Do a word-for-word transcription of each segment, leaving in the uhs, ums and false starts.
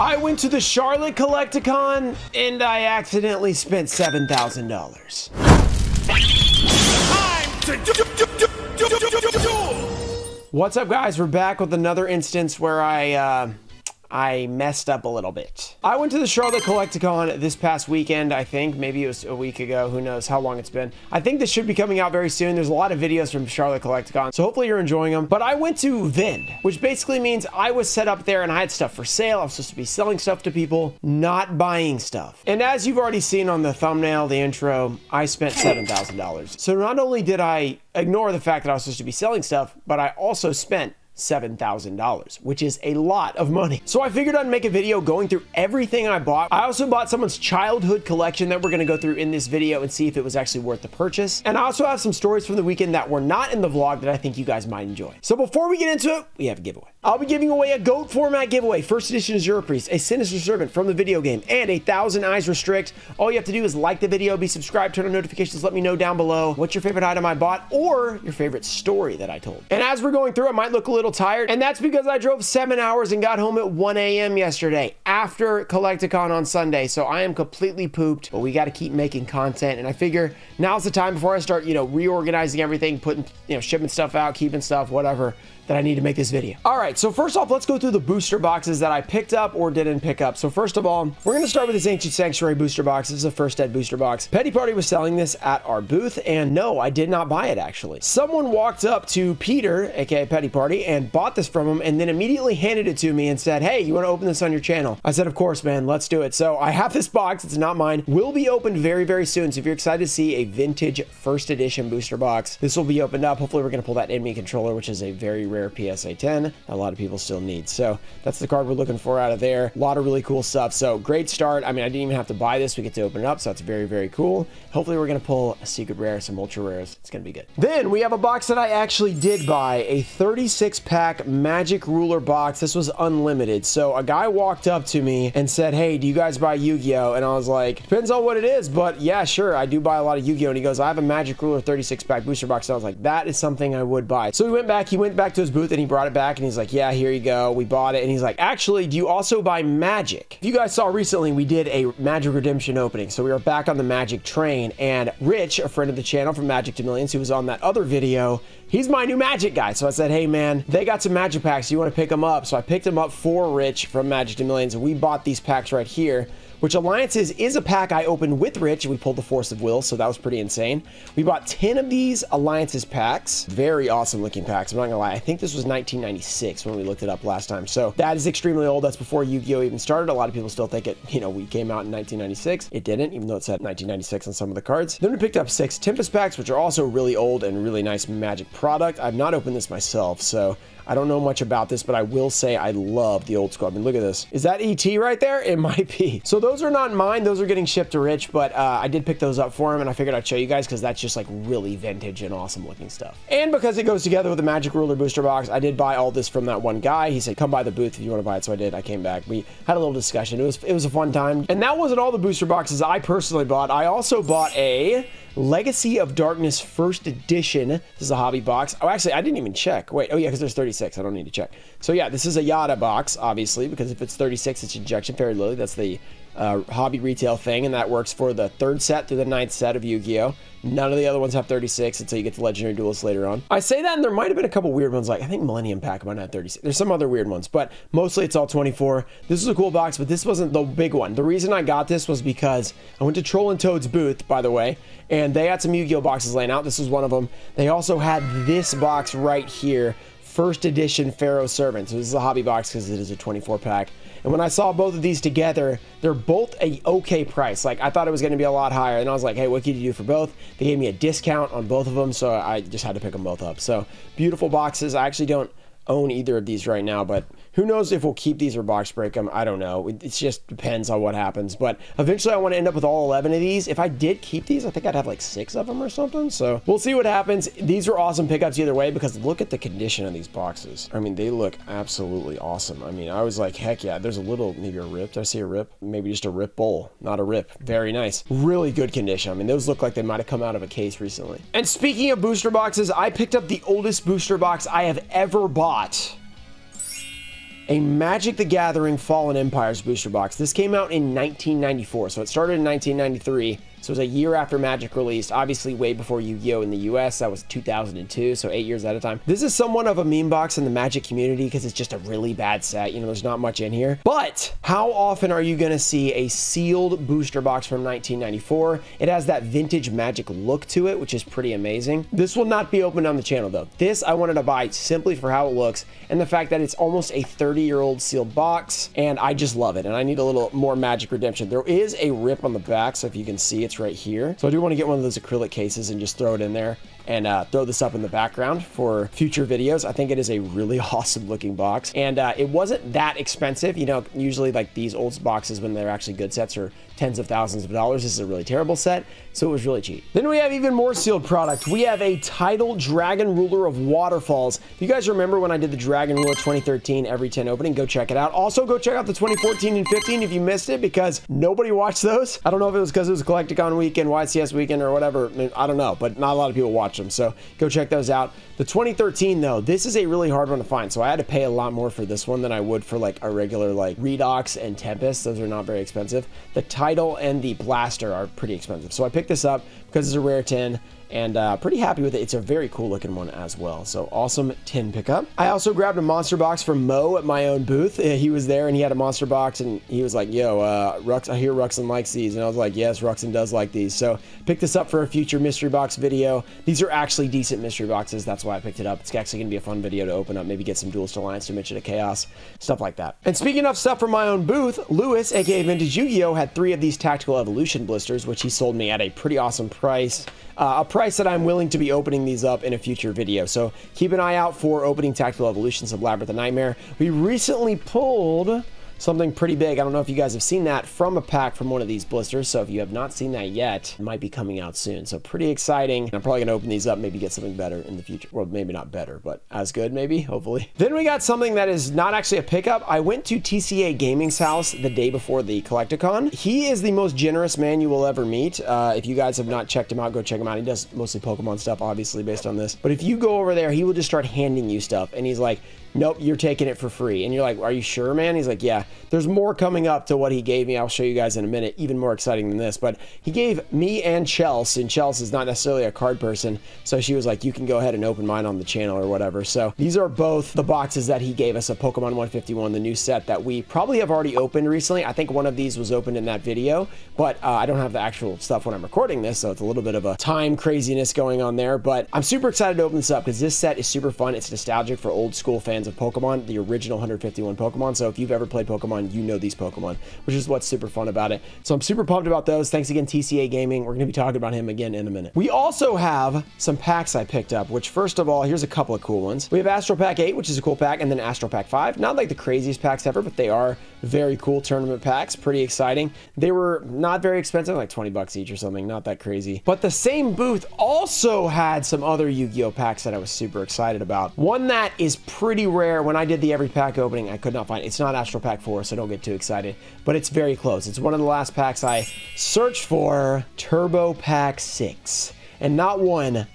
I went to the Charlotte Collect-A-Con and I accidentally spent seven thousand dollars. What's up, guys? We're back with another instance where I, uh, I messed up a little bit. I went to the Charlotte Collect-A-Con this past weekend, I think. Maybe it was a week ago. Who knows how long it's been. I think this should be coming out very soon. There's a lot of videos from Charlotte Collect-A-Con, so hopefully you're enjoying them. But I went to Vend, which basically means I was set up there and I had stuff for sale. I was supposed to be selling stuff to people, not buying stuff. And as you've already seen on the thumbnail, the intro, I spent seven thousand dollars. So not only did I ignore the fact that I was supposed to be selling stuff, but I also spent seven thousand dollars, which is a lot of money. So I figured I'd make a video going through everything I bought. I also bought someone's childhood collection that we're gonna go through in this video and see if it was actually worth the purchase. And I also have some stories from the weekend that were not in the vlog that I think you guys might enjoy. So before we get into it, we have a giveaway. I'll be giving away a GOAT format giveaway, first edition Jinzo Priest, a Sinister Servant from the video game, and a Thousand Eyes Restrict. All you have to do is like the video, be subscribed, turn on notifications, let me know down below what's your favorite item I bought or your favorite story that I told. And as we're going through, I might look a little tired, and that's because I drove seven hours and got home at one A M yesterday after Collect-A-Con on Sunday, so I am completely pooped, but we got to keep making content, and I figure now's the time before I start, you know, reorganizing everything, putting, you know, shipping stuff out, keeping stuff, whatever, that I need to make this video. All right, so first off, let's go through the booster boxes that I picked up or didn't pick up. So first of all, we're gonna start with this Ancient Sanctuary booster box. This is a first ed booster box. Petty Party was selling this at our booth, and no, I did not buy it, actually. Someone walked up to Peter, aka Petty Party, and bought this from him, and then immediately handed it to me and said, hey, you wanna open this on your channel? I said, of course, man, let's do it. So I have this box, it's not mine. Will be opened very, very soon, so if you're excited to see a vintage first edition booster box, this will be opened up. Hopefully we're gonna pull that Enemy Controller, which is a very rare P S A ten a lot of people still need. So that's the card we're looking for out of there. A lot of really cool stuff. So great start. I mean, I didn't even have to buy this. We get to open it up. So that's very, very cool. Hopefully we're going to pull a secret rare, some ultra rares. It's going to be good. Then we have a box that I actually did buy, a thirty-six pack Magic Ruler box. This was unlimited. So a guy walked up to me and said, hey, do you guys buy Yu-Gi-Oh? And I was like, depends on what it is, but yeah, sure. I do buy a lot of Yu-Gi-Oh. And he goes, I have a Magic Ruler thirty-six pack booster box. And I was like, that is something I would buy. So we went back, he went back to his booth and he brought it back and he's like, yeah, here you go. We bought it. And he's like, actually, do you also buy Magic? If you guys saw recently, we did a Magic Redemption opening. So we were back on the Magic train, and Rich, a friend of the channel from Magic to Millions, who was on that other video, he's my new Magic guy. So I said, hey man, they got some Magic packs. You want to pick them up? So I picked them up for Rich from Magic to Millions, and we bought these packs right here, which Alliances is a pack I opened with Rich, and we pulled the Force of Will, so that was pretty insane. We bought ten of these Alliances packs. Very awesome looking packs, I'm not gonna lie. I think this was nineteen ninety-six when we looked it up last time, so that is extremely old. That's before Yu-Gi-Oh! Even started. A lot of people still think it, you know, we came out in nineteen ninety-six. It didn't, even though it said nineteen ninety-six on some of the cards. Then we picked up six Tempest packs, which are also really old and really nice Magic product. I've not opened this myself, so I don't know much about this, but I will say I love the old school. I mean, look at this. Is that E T right there? It might be. So those are not mine. Those are getting shipped to Rich, but uh, I did pick those up for him, and I figured I'd show you guys because that's just like really vintage and awesome looking stuff. And because it goes together with the Magic Ruler booster box, I did buy all this from that one guy. He said, come by the booth if you want to buy it. So I did. I came back. We had a little discussion. It was, it was a fun time. And that wasn't all the booster boxes I personally bought. I also bought a Legacy of Darkness first edition. This is a hobby box. Oh, actually, I didn't even check. Wait, oh yeah, because there's thirty-six. I don't need to check. So yeah, this is a Yada box, obviously, because if it's thirty-six, it's Injection Fairy Lily. That's the uh, hobby retail thing, and that works for the third set through the ninth set of Yu-Gi-Oh! None of the other ones have thirty-six until you get to Legendary Duelists later on. I say that, and there might have been a couple weird ones, like I think Millennium Pack might not have thirty-six. There's some other weird ones, but mostly it's all twenty-four. This is a cool box, but this wasn't the big one. The reason I got this was because I went to Troll and Toad's booth, by the way, and they had some Yu-Gi-Oh! Boxes laying out. This was one of them. They also had this box right here, first edition Pharaoh's Servant. So this is a hobby box because it is a twenty-four pack. And when I saw both of these together, they're both a okay price. Like I thought it was going to be a lot higher, and I was like, hey, what could you do for both? They gave me a discount on both of them, so I just had to pick them both up. So beautiful boxes. I actually don't own either of these right now, but who knows if we'll keep these or box break them. I don't know. It just depends on what happens, but eventually I want to end up with all eleven of these. If I did keep these, I think I'd have like six of them or something, so we'll see what happens. These were awesome pickups either way, because look at the condition of these boxes. I mean, they look absolutely awesome. I mean, I was like, heck yeah. There's a little, maybe a rip. Did I see a rip? Maybe just a rip bowl, not a rip. Very nice. Really good condition. I mean, those look like they might have come out of a case recently. And speaking of booster boxes, I picked up the oldest booster box I have ever bought. a Magic the Gathering Fallen Empires booster box. This came out in nineteen ninety-four, so it started in nineteen ninety-three. So it was a year after Magic released, obviously way before Yu-Gi-Oh! In the U S. That was two thousand two, so eight years at a time. This is somewhat of a meme box in the Magic community because it's just a really bad set. You know, there's not much in here. But how often are you going to see a sealed booster box from nineteen ninety-four? It has that vintage Magic look to it, which is pretty amazing. This will not be opened on the channel, though. This I wanted to buy simply for how it looks and the fact that it's almost a thirty-year-old sealed box, and I just love it, and I need a little more Magic Redemption. There is a rip on the back, so if you can see it, right here. So I do want to get one of those acrylic cases and just throw it in there and uh, throw this up in the background for future videos. I think it is a really awesome looking box, and uh, it wasn't that expensive. You know, usually like these old boxes when they're actually good sets are tens of thousands of dollars. This is a really terrible set, so it was really cheap. Then we have even more sealed product. We have a title Dragon Ruler of Waterfalls. You guys remember when I did the Dragon Ruler twenty thirteen every ten opening? Go check it out. Also go check out the twenty fourteen and fifteen if you missed it, because nobody watched those. I don't know if it was because it was Collect-A-Con weekend, Y C S weekend, or whatever. I mean, I don't know, but not a lot of people watch them, so go check those out. The twenty thirteen, though, this is a really hard one to find, so I had to pay a lot more for this one than I would for like a regular like Redox and Tempest. Those are not very expensive. The title and the blaster are pretty expensive, so I picked this up because it's a rare tin, and uh, pretty happy with it. It's a very cool looking one as well, so awesome tin pickup. I also grabbed a monster box from Mo at my own booth. He was there and he had a monster box, and he was like, yo, uh, Rux, I hear Ruxin likes these, and I was like, yes, Ruxin does like these, so pick this up for a future mystery box video. These are actually decent mystery boxes, that's why I picked it up. It's actually gonna be a fun video to open up, maybe get some Duelist Alliance, Dimension of Chaos, stuff like that. And speaking of stuff from my own booth, Lewis, aka Vintage Yu-Gi-Oh, had three of these Tactical Evolution blisters, which he sold me at a pretty awesome price. Uh, a price that I'm willing to be opening these up in a future video. So keep an eye out for opening Tactical Evolutions of Labyrinth of Nightmare. We recently pulled something pretty big. I don't know if you guys have seen that from a pack from one of these blisters. So if you have not seen that yet, it might be coming out soon. So pretty exciting. I'm probably gonna open these up, maybe get something better in the future. Well, maybe not better, but as good maybe, hopefully. Then we got something that is not actually a pickup. I went to T C A Gaming's house the day before the Collect-A-Con. He is the most generous man you will ever meet. Uh, if you guys have not checked him out, go check him out. He does mostly Pokemon stuff, obviously based on this. But if you go over there, he will just start handing you stuff. And he's like, nope, you're taking it for free. And you're like, are you sure, man? He's like, yeah. There's more coming up to what he gave me. I'll show you guys in a minute, even more exciting than this. But he gave me and Chelsea, and Chelsea is not necessarily a card person, so she was like, you can go ahead and open mine on the channel or whatever. So these are both the boxes that he gave us, a Pokemon one fifty-one, the new set that we probably have already opened recently. I think one of these was opened in that video, but uh, I don't have the actual stuff when I'm recording this, so it's a little bit of a time craziness going on there. But I'm super excited to open this up because this set is super fun. It's nostalgic for old school fans of Pokemon, the original one fifty-one Pokemon. So if you've ever played Pokemon, you know these Pokemon, which is what's super fun about it. So I'm super pumped about those. Thanks again, T C A Gaming. We're gonna be talking about him again in a minute. We also have some packs I picked up, which first of all, here's a couple of cool ones. We have Astro Pack eight, which is a cool pack, and then Astro Pack five. Not like the craziest packs ever, but they are very cool tournament packs, pretty exciting. They were not very expensive, like twenty bucks each or something, not that crazy. But the same booth also had some other Yu-Gi-Oh packs that I was super excited about. One that is pretty rare. When I did the every pack opening, I could not find it. It's not Astro Pack four, so don't get too excited, but it's very close. It's one of the last packs I searched for, Turbo Pack six. And not one,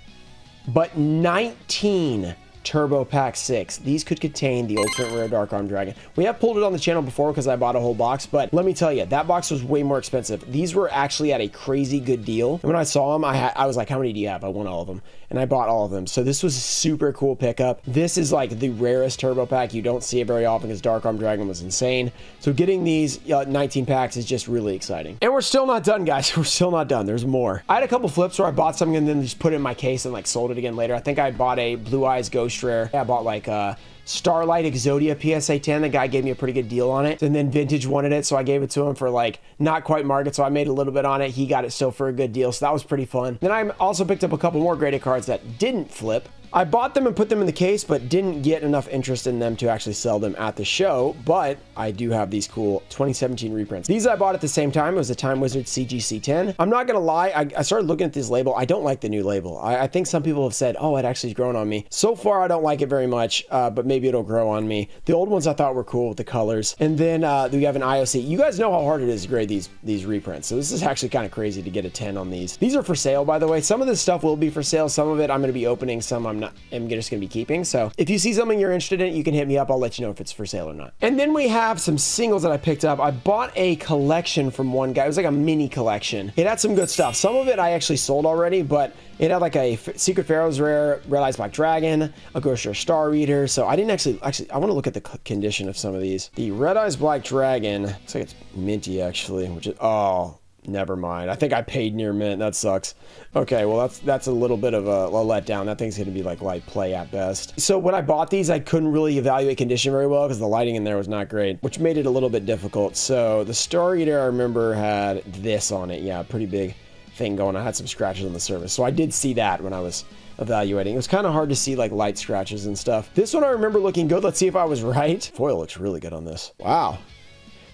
but nineteen Turbo Pack six. These could contain the ultimate rare Dark Arm Dragon. We have pulled it on the channel before because I bought a whole box, but let me tell you, that box was way more expensive. These were actually at a crazy good deal. And when I saw them, I, ha I was like, how many do you have? I want all of them. And I bought all of them. So this was a super cool pickup. This is like the rarest Turbo Pack. You don't see it very often because Dark Arm Dragon was insane. So getting these uh, nineteen packs is just really exciting. And we're still not done, guys. We're still not done. There's more. I had a couple flips where I bought something and then just put it in my case and like sold it again later. I think I bought a Blue Eyes Ghost Rare. I bought like a Starlight Exodia P S A ten. The guy gave me a pretty good deal on it, and then Vintage wanted it, so I gave it to him for like not quite market, so I made a little bit on it. He got it still for a good deal, so that was pretty fun. Then I also picked up a couple more graded cards that didn't flip. I bought them and put them in the case, but didn't get enough interest in them to actually sell them at the show, but I do have these cool twenty seventeen reprints. These I bought at the same time. It was a Time Wizard C G C ten. I'm not gonna lie, I, I started looking at this label. I don't like the new label. I, I think some people have said, oh, it actually's grown on me. So far, I don't like it very much, uh, but maybe it'll grow on me. The old ones I thought were cool with the colors. And then uh, we have an I O C. You guys know how hard it is to grade these, these reprints, so this is actually kind of crazy to get a ten on these. These are for sale, by the way. Some of this stuff will be for sale. Some of it I'm gonna be opening, some I'm not, I'm just going to be keeping. So if you see something you're interested in, you can hit me up. I'll let you know if it's for sale or not. And then we have some singles that I picked up. I bought a collection from one guy. It was like a mini collection. It had some good stuff. Some of it I actually sold already, but it had like a Secret Pharaoh's Rare, Red Eyes Black Dragon, a Grocer Star Reader. So I didn't actually, actually, I want to look at the condition of some of these. The Red Eyes Black Dragon, looks like it's minty actually, which is, oh, never mind. I think I paid near mint. That sucks. Okay, well, that's that's a little bit of a, a letdown. That thing's going to be like light play at best. So when I bought these, I couldn't really evaluate condition very well because the lighting in there was not great, which made it a little bit difficult. So the Star Eater, I remember, had this on it. Yeah, pretty big thing going. I had some scratches on the surface. So I did see that when I was evaluating. It was kind of hard to see like light scratches and stuff. This one I remember looking good. Let's see if I was right. Foil looks really good on this. Wow.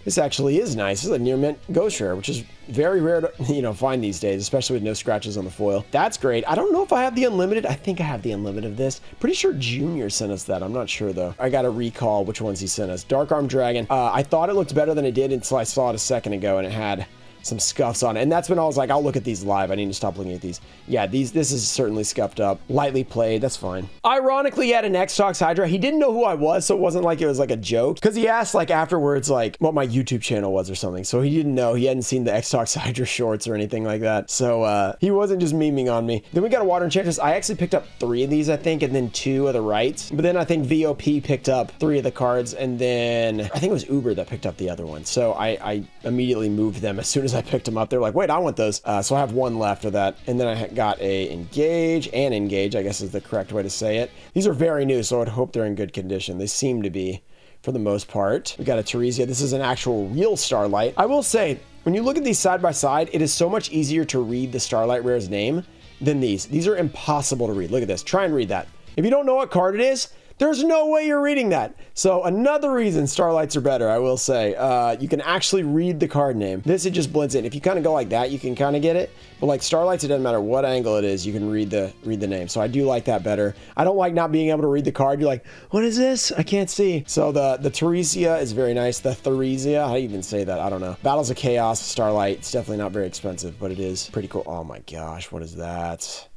This actually is nice. This is a near mint Ghost Rare, which is very rare to, you know, find these days, especially with no scratches on the foil. That's great. I don't know if I have the unlimited. I think I have the unlimited of this. Pretty sure Junior sent us that. I'm not sure though. I got to recall which ones he sent us. Dark Arm Dragon. Uh, I thought it looked better than it did until I saw it a second ago and it had some scuffs on it. And that's when I was like, I'll look at these live. I need to stop looking at these. Yeah, these this is certainly scuffed up. Lightly played, that's fine. Ironically, he had an X-Tox Hydra. He didn't know who I was, so it wasn't like it was like a joke. Because he asked like afterwards, like what my YouTube channel was or something. So he didn't know. He hadn't seen the X-Tox Hydra shorts or anything like that. So uh, he wasn't just memeing on me. Then we got a Water Enchantress. I actually picked up three of these, I think, and then two of the rights. But then I think V O P picked up three of the cards. And then I think it was Uber that picked up the other one. So I, I immediately moved them as soon as I picked them up. They're like, wait, I want those. Uh, so I have one left of that. And then I got a Engage and Engage, I guess is the correct way to say it. These are very new, so I'd hope they're in good condition. They seem to be for the most part. We got a Theresia. This is an actual real Starlight. I will say, when you look at these side by side, it is so much easier to read the Starlight Rare's name than these. These are impossible to read. Look at this. Try and read that. If you don't know what card it is, there's no way you're reading that. So another reason Starlights are better, I will say. Uh, you can actually read the card name. This, it just blends in. If you kind of go like that, you can kind of get it. But like Starlights, it doesn't matter what angle it is, you can read the read the name. So I do like that better. I don't like not being able to read the card. You're like, what is this? I can't see. So the, the Theresia is very nice. The Theresia, how do you even say that? I don't know. Battles of Chaos, Starlight. It's definitely not very expensive, but it is pretty cool. Oh my gosh, what is that?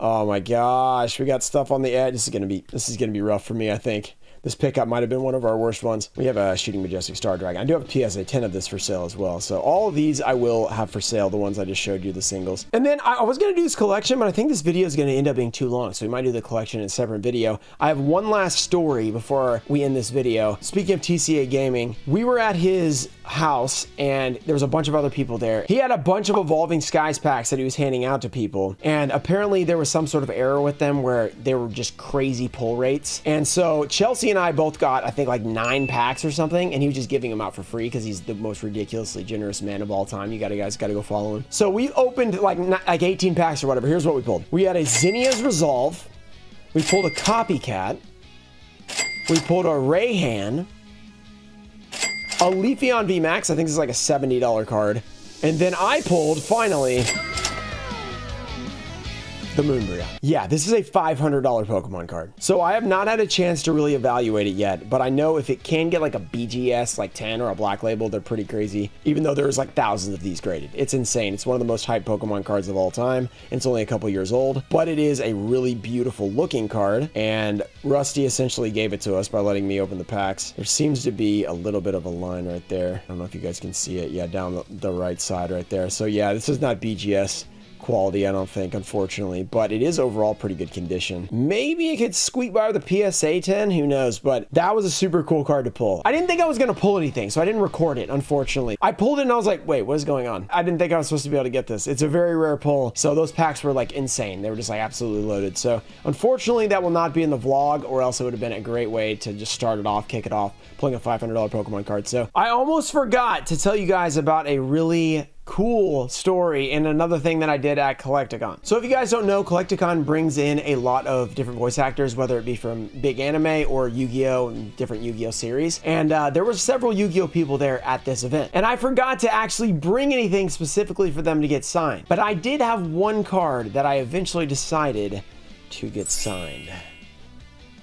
Oh my gosh, we got stuff on the edge. This is gonna be this is gonna be rough for me, I think. This pickup might have been one of our worst ones. We have a Shooting Majestic Star Dragon. I do have a P S A ten of this for sale as well. So all of these I will have for sale, the ones I just showed you, the singles. And then I was gonna do this collection, but I think this video is gonna end up being too long. So we might do the collection in a separate video. I have one last story before we end this video. Speaking of T C A Gaming, we were at his house and there was a bunch of other people there. He had a bunch of Evolving Skies packs that he was handing out to people, and apparently there was some sort of error with them where they were just crazy pull rates. And so Chelsea and I both got, I think, like nine packs or something, and he was just giving them out for free because he's the most ridiculously generous man of all time. You gotta guys gotta go follow him. So we opened like like eighteen packs or whatever. Here's what we pulled. We had a Zinnia's Resolve, we pulled a Copycat, we pulled a Rayhan, a Leafeon V Max, I think this is like a seventy dollar card. And then I pulled, finally, the Moonbrya. Yeah, this is a five hundred dollar Pokemon card. So I have not had a chance to really evaluate it yet, but I know if it can get like a B G S, like ten or a black label, they're pretty crazy, even though there's like thousands of these graded. It's insane. It's one of the most hyped Pokemon cards of all time. And it's only a couple years old, but it is a really beautiful looking card. And Rusty essentially gave it to us by letting me open the packs. There seems to be a little bit of a line right there. I don't know if you guys can see it. Yeah, down the, the right side right there. So yeah, this is not B G S quality, I don't think, unfortunately, but it is overall pretty good condition. Maybe it could squeak by with the P S A ten, who knows, but that was a super cool card to pull. I didn't think I was gonna pull anything, so I didn't record it, unfortunately. I pulled it and I was like, wait, what is going on? I didn't think I was supposed to be able to get this. It's a very rare pull, so those packs were like insane. They were just like absolutely loaded. So unfortunately, that will not be in the vlog, or else it would have been a great way to just start it off, kick it off, pulling a five hundred dollar Pokemon card. So I almost forgot to tell you guys about a really cool story and another thing that I did at Collect-A-Con. So if you guys don't know, Collect-A-Con brings in a lot of different voice actors, whether it be from big anime or Yu-Gi-Oh and different Yu-Gi-Oh series. And uh, there were several Yu-Gi-Oh people there at this event. And I forgot to actually bring anything specifically for them to get signed. But I did have one card that I eventually decided to get signed.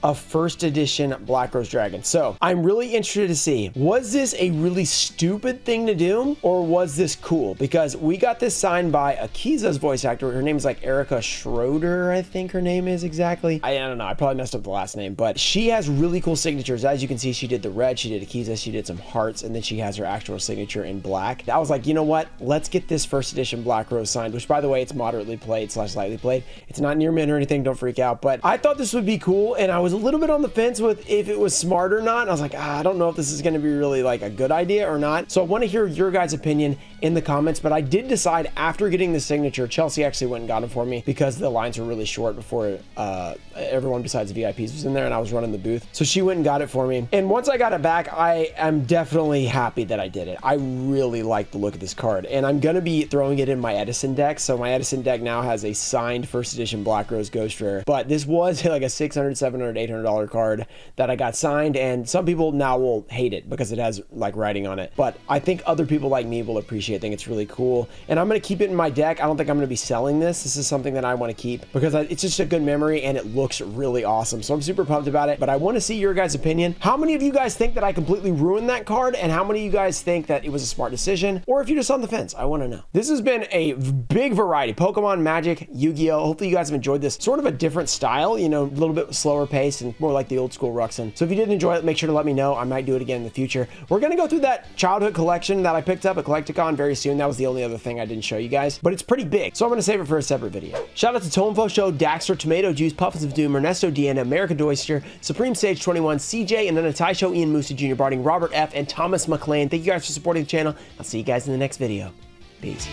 of first edition Black Rose Dragon. So I'm really interested to see, was this a really stupid thing to do, or was this cool? Because we got this signed by Akiza's voice actor. Her name is like Erica Schroeder, I think her name is exactly. I, I don't know, I probably messed up the last name, but she has really cool signatures. As you can see, she did the red, she did Akiza, she did some hearts, and then she has her actual signature in black. I was like, you know what? Let's get this first edition Black Rose signed, which by the way, it's moderately played slash lightly played. It's not near mint or anything, don't freak out, but I thought this would be cool, and I was a little bit on the fence with if it was smart or not. I was like, ah, I don't know if this is gonna be really like a good idea or not. So I wanna hear your guys' opinion in the comments, but I did decide after getting the signature, Chelsea actually went and got them for me because the lines were really short before uh, everyone besides the V I Ps was in there and I was running the booth. So she went and got it for me. And once I got it back, I am definitely happy that I did it. I really like the look of this card, and I'm gonna be throwing it in my Edison deck. So my Edison deck now has a signed first edition Black Rose Ghost Rare, but this was like a six hundred, seven hundred, eight hundred dollar card that I got signed, and some people now will hate it because it has like writing on it, but I think other people like me will appreciate it. I think it's really cool, and I'm gonna keep it in my deck. I don't think I'm gonna be selling this. This is something that I want to keep because I, it's just a good memory and it looks really awesome. So I'm super pumped about it, but I want to see your guys' opinion. How many of you guys think that I completely ruined that card, and how many of you guys think that it was a smart decision, or if you're just on the fence? I want to know. This has been a big variety: Pokemon, Magic, Yu-Gi-Oh. Hopefully you guys have enjoyed this. Sort of a different style, you know, a little bit slower pace and more like the old school Ruxin. So if you did enjoy it, make sure to let me know. I might do it again in the future. We're gonna go through that childhood collection that I picked up at Collect-A-Con very soon. That was the only other thing I didn't show you guys, but it's pretty big, so I'm gonna save it for a separate video. Shout out to Tolinfo Show, Daxter, Tomato Juice, Puffins of Doom, Ernesto Deanna, America Doyster, Supreme Sage twenty-one, C J, and then Atai Show, Ian Moosey Junior Barding, Robert F, and Thomas McLean. Thank you guys for supporting the channel. I'll see you guys in the next video. Peace.